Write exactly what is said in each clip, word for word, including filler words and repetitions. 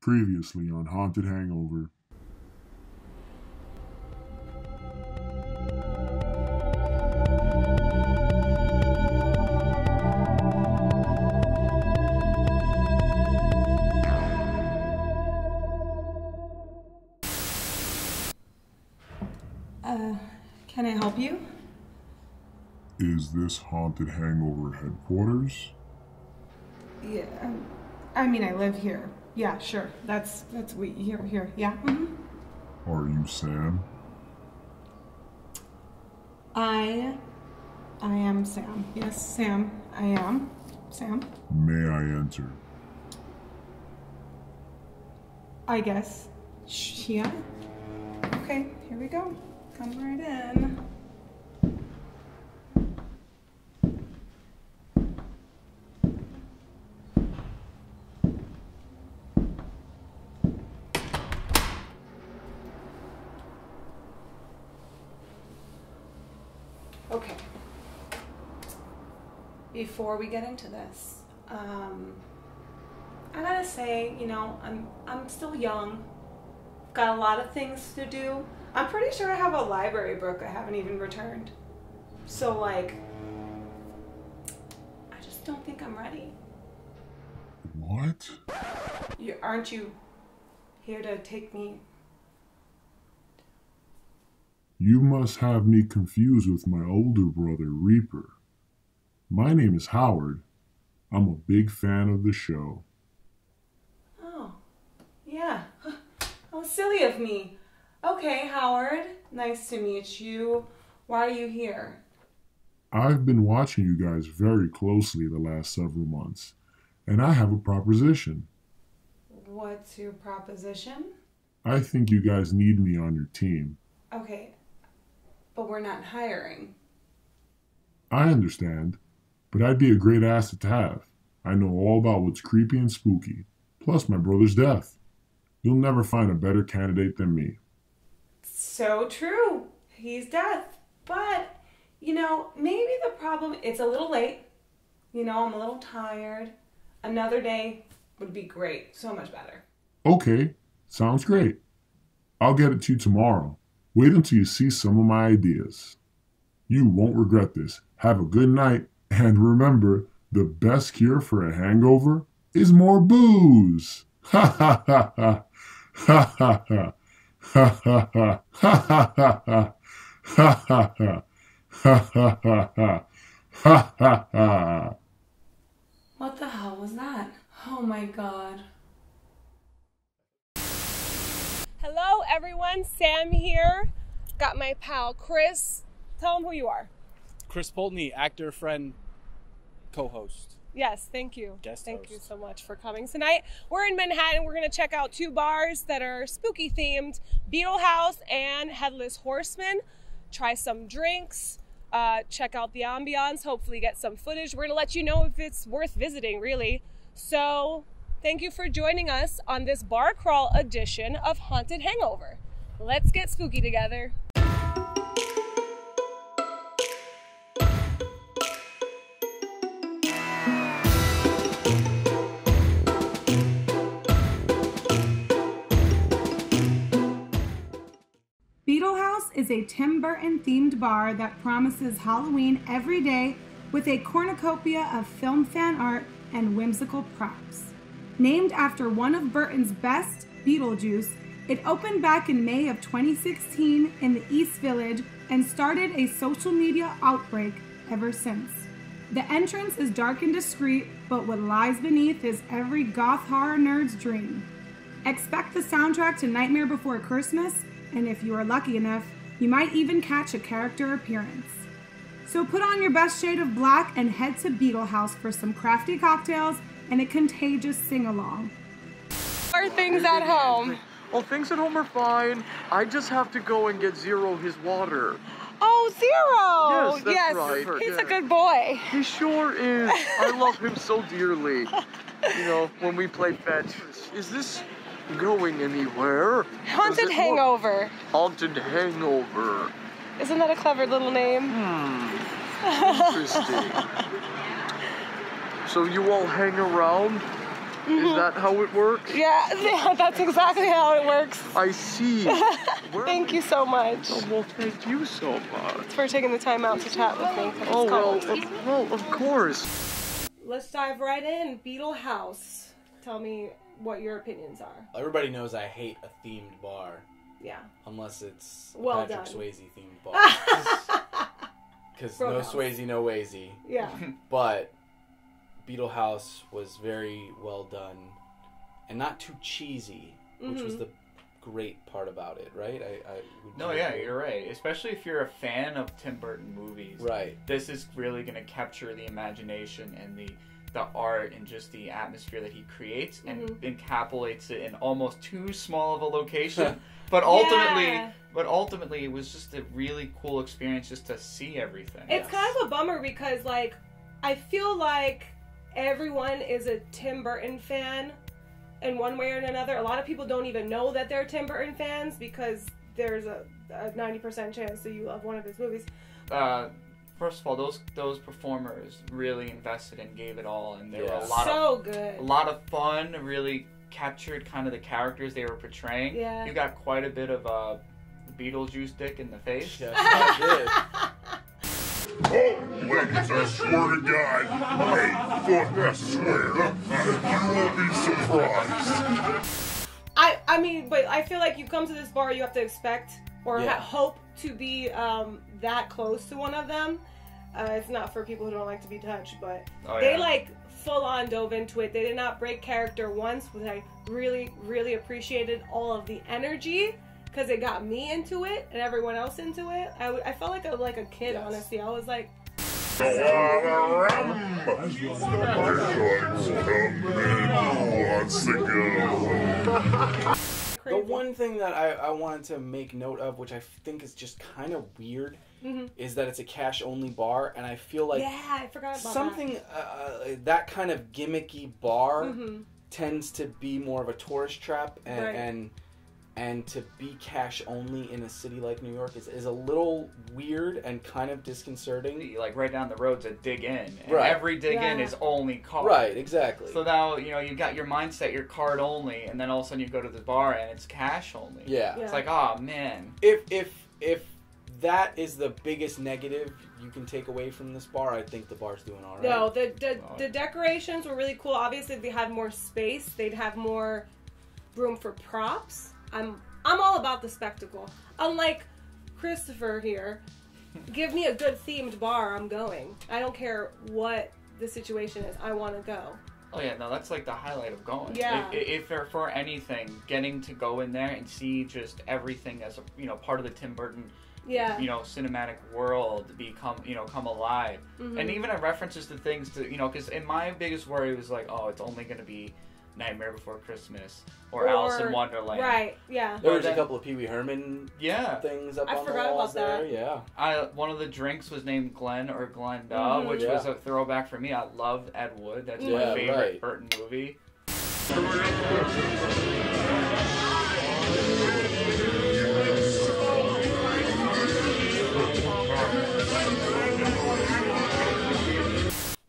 Previously on Haunted Hangover. Uh, can I help you? Is this Haunted Hangover headquarters? Yeah, um, I mean, I live here. Yeah, sure. That's, that's we here, here. Yeah. Mm-hmm. Are you Sam? I, I am Sam. Yes, Sam. I am Sam. May I enter? I guess. Yeah. Okay, here we go. Come right in. Okay, before we get into this, um, I gotta say, you know, I'm, I'm still young, got a lot of things to do. I'm pretty sure I have a library book I haven't even returned. So like, I just don't think I'm ready. What? You, aren't you here to take me? You must have me confused with my older brother, Reaper. My name is Howard. I'm a big fan of the show. Oh, yeah. How silly of me. Okay, Howard. Nice to meet you. Why are you here? I've been watching you guys very closely the last several months, and I have a proposition. What's your proposition? I think you guys need me on your team. Okay. But we're not hiring. I understand, but I'd be a great asset to have. I know all about what's creepy and spooky, plus my brother's death. You'll never find a better candidate than me. So true. He's death. But, you know, maybe the problem, it's a little late. You know, I'm a little tired. Another day would be great. So much better. Okay. Sounds great. I'll get it to you tomorrow. Wait until you see some of my ideas. You won't regret this. Have a good night. And remember, the best cure for a hangover is more booze. Ha ha ha ha. Ha ha ha. Ha ha ha. Ha ha ha. Ha ha ha. Ha ha ha. Ha ha ha. What the hell was that? Oh my god. Hello everyone, Sam here. Got my pal Chris. Tell him who you are. Chris Pulteney, actor, friend, co-host. Yes, thank you. Guest thank host. you so much for coming tonight. We're in Manhattan. We're going to check out two bars that are spooky themed, Beetle House and Headless Horseman. Try some drinks, uh, check out the ambiance, hopefully get some footage. We're going to let you know if it's worth visiting, really. So thank you for joining us on this bar crawl edition of Haunted Hangover. Let's get spooky together. Beetle House is a Tim Burton themed bar that promises Halloween every day with a cornucopia of film fan art and whimsical props. Named after one of Burton's best, Beetlejuice, it opened back in May of twenty sixteen in the East Village and started a social media outbreak ever since. The entrance is dark and discreet, but what lies beneath is every goth horror nerd's dream. Expect the soundtrack to Nightmare Before Christmas, and if you are lucky enough, you might even catch a character appearance. So put on your best shade of black and head to Beetle House for some crafty cocktails and a contagious sing-along. Are things at home? Well, things at home are fine. I just have to go and get Zero his water. Oh, Zero! Yes, that's yes. right. He's yeah. a good boy. He sure is. I love him so dearly. You know, when we play fetch. Is this going anywhere? Haunted Hangover. More? Haunted Hangover. Isn't that a clever little name? Hmm. Interesting. So you all hang around? Mm-hmm. Is that how it works? Yeah, yeah, that's exactly how it works. I see. Thank you so much. Oh, well, thank you so much. For taking the time out to chat with me. Oh, well of, well, of course. Let's dive right in. Beetle House. Tell me what your opinions are. Everybody knows I hate a themed bar. Yeah. Unless it's a well Patrick done. Swayze themed bar. Because no house. Swayze, no wazy. Yeah. But Beetle House was very well done and not too cheesy, mm-hmm. which was the great part about it, right? I, I would No, yeah, it. You're right. Especially if you're a fan of Tim Burton movies. Right. This is really going to capture the imagination and the, the art and just the atmosphere that he creates and mm-hmm. encapsulates it in almost too small of a location. But ultimately, yeah. but ultimately it was just a really cool experience just to see everything. It's yes. kind of a bummer because, like, I feel like everyone is a Tim Burton fan in one way or another. A lot of people don't even know that they're Tim Burton fans because there's a ninety percent chance that you love one of his movies. Uh, first of all, those those performers really invested and gave it all, and they yeah. were a lot so of good. a lot of fun, really captured kind of the characters they were portraying. Yeah. You got quite a bit of uh, Beetlejuice dick in the face. Yes, I did. Oh, ladies, I swear to God, eight foot, I swear, you will be surprised. I, I mean, but I feel like you come to this bar, you have to expect or yeah. hope to be um, that close to one of them. Uh, it's not for people who don't like to be touched, but oh, they yeah. like full on dove into it. They did not break character once, which I really, really appreciated all of the energy. Because it got me into it and everyone else into it. I, I felt like I was like a kid, yes. honestly. I was like... The one thing that I, I wanted to make note of, which I think is just kind of weird, mm-hmm. is that it's a cash-only bar. And I feel like yeah, I forgot about something that. Uh, that kind of gimmicky bar mm-hmm. tends to be more of a tourist trap and... Right. and And to be cash only in a city like New York is, is a little weird and kind of disconcerting. Like right down the road's a dig in. And right. every dig yeah. in is only card. Right, exactly. So now, you know, you've got your mindset, you're card only, and then all of a sudden you go to the bar and it's cash only. Yeah. yeah. It's like, oh man. If if if that is the biggest negative you can take away from this bar, I think the bar's doing all right. No, the the, oh. the decorations were really cool. Obviously if they had more space, they'd have more room for props. I'm I'm all about the spectacle. Unlike Christopher here, give me a good themed bar, I'm going. I don't care what the situation is. I want to go. Oh yeah, no, that's like the highlight of going. Yeah. If, if for anything, getting to go in there and see just everything as a, you know, part of the Tim Burton, yeah, you know, cinematic world become, you know, come alive. Mm-hmm. And even it references to things to, you know, because in my biggest worry was like, oh, it's only going to be Nightmare Before Christmas or, or Alice in Wonderland. Right, yeah. There was a couple of Pee Wee Herman yeah. things up I on the walls there. I forgot about that. Yeah. I, one of the drinks was named Glenn or Glenda, mm-hmm. which yeah. was a throwback for me. I loved Ed Wood. That's yeah, my favorite right. Burton movie.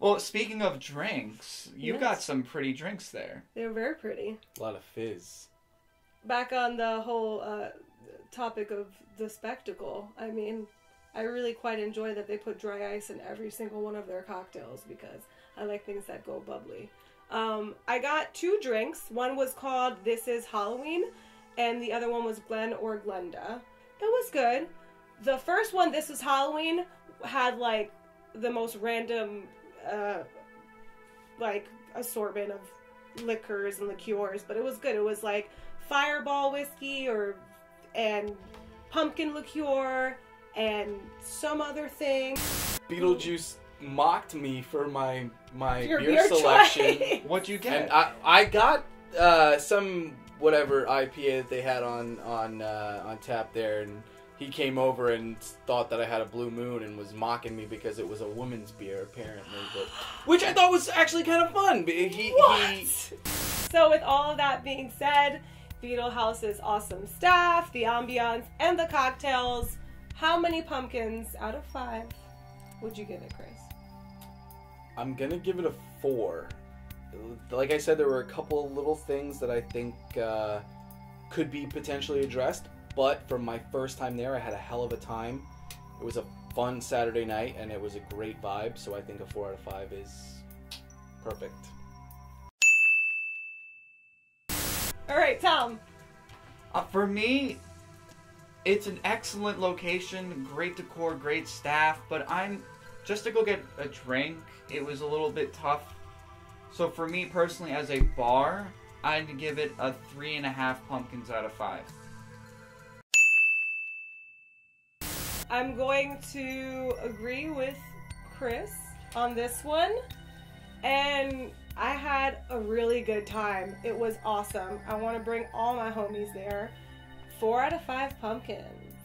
Well, speaking of drinks, you yes. got some pretty drinks there. They were very pretty. A lot of fizz. Back on the whole uh, topic of the spectacle, I mean, I really quite enjoy that they put dry ice in every single one of their cocktails because I like things that go bubbly. Um, I got two drinks. One was called This is Halloween, and the other one was Glenn or Glenda. It was good. The first one, This is Halloween, had like the most random... Uh, like assortment of liquors and liqueurs, but it was good. It was like Fireball whiskey or and pumpkin liqueur and some other thing. Beetlejuice mocked me for my my beer, beer selection. Choice. What'd you get? And I I got uh, some whatever I P A that they had on on uh, on tap there, and he came over and thought that I had a Blue Moon and was mocking me because it was a woman's beer, apparently. But, which I thought was actually kind of fun. He, what? He... So with all of that being said, Beetle House's awesome staff, the ambiance, and the cocktails. How many pumpkins out of five would you give it, Chris? I'm going to give it a four. like I said, there were a couple of little things that I think uh, could be potentially addressed, but from my first time there, I had a hell of a time. It was a fun Saturday night, and it was a great vibe, so I think a four out of five is perfect. All right, Tom. Uh, for me, it's an excellent location, great decor, great staff, but I'm just to go get a drink, it was a little bit tough. So for me personally, as a bar, I'd give it a three and a half pumpkins out of five. I'm going to agree with Chris on this one, and I had a really good time. It was awesome. I want to bring all my homies there. Four out of five pumpkins.